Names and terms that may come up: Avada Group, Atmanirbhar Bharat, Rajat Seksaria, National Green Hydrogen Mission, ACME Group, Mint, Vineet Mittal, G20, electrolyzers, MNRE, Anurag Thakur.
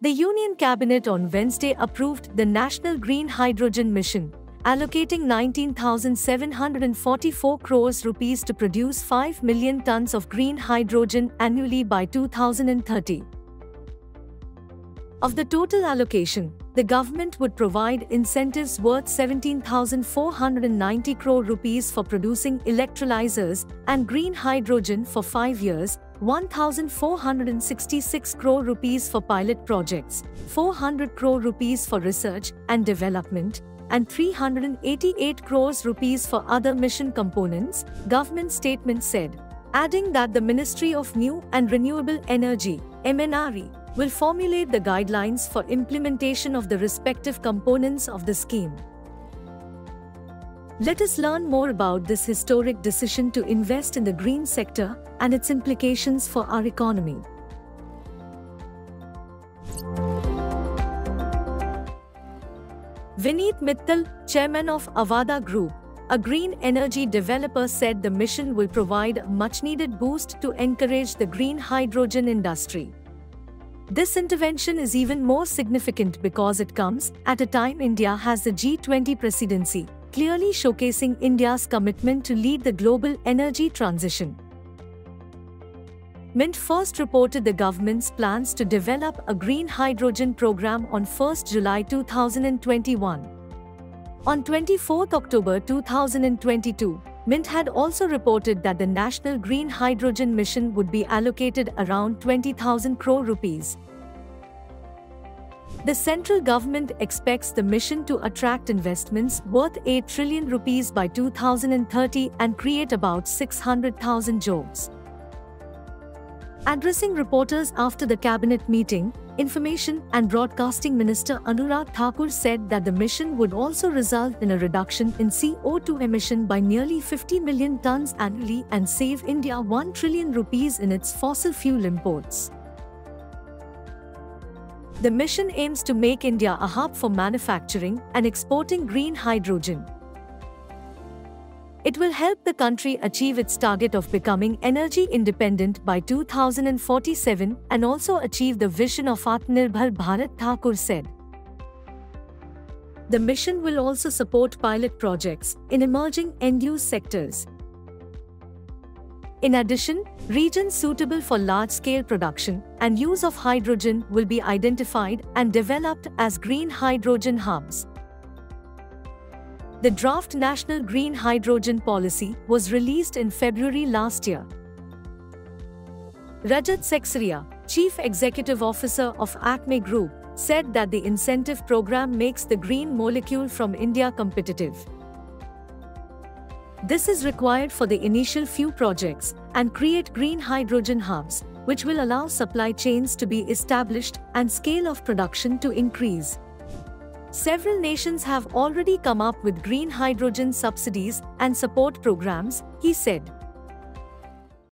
The Union Cabinet on Wednesday approved the National Green Hydrogen Mission, allocating 19,744 crores rupees to produce 5 million tons of green hydrogen annually by 2030. Of the total allocation, the government would provide incentives worth 17,490 crore rupees for producing electrolyzers and green hydrogen for 5 years, 1,466 crore rupees for pilot projects, 400 crore rupees for research and development, and 388 crores rupees for other mission components, government statement said, adding that the Ministry of New and Renewable Energy, MNRE, will formulate the guidelines for implementation of the respective components of the scheme. Let us learn more about this historic decision to invest in the green sector and its implications for our economy. Vineet Mittal, chairman of Avada Group, a green energy developer, said the mission will provide a much-needed boost to encourage the green hydrogen industry. This intervention is even more significant because it comes at a time India has the G20 presidency, clearly showcasing India's commitment to lead the global energy transition. Mint first reported the government's plans to develop a green hydrogen program on 1st July 2021. On 24th October 2022, Mint had also reported that the National Green Hydrogen Mission would be allocated around 20,000 crore rupees. The central government expects the mission to attract investments worth 8 trillion rupees by 2030 and create about 600,000 jobs. Addressing reporters after the cabinet meeting, Information and Broadcasting Minister Anurag Thakur said that the mission would also result in a reduction in CO2 emission by nearly 50 million tons annually and save India 1 trillion rupees in its fossil fuel imports. The mission aims to make India a hub for manufacturing and exporting green hydrogen. It will help the country achieve its target of becoming energy independent by 2047 and also achieve the vision of Atmanirbhar Bharat, Thakur said. The mission will also support pilot projects in emerging end-use sectors. In addition, regions suitable for large-scale production and use of hydrogen will be identified and developed as green hydrogen hubs. The draft National Green Hydrogen Policy was released in February last year. Rajat Seksaria, Chief Executive Officer of ACME Group, said that the incentive program makes the green molecule from India competitive. This is required for the initial few projects and create green hydrogen hubs, which will allow supply chains to be established and scale of production to increase. Several nations have already come up with green hydrogen subsidies and support programs, he said.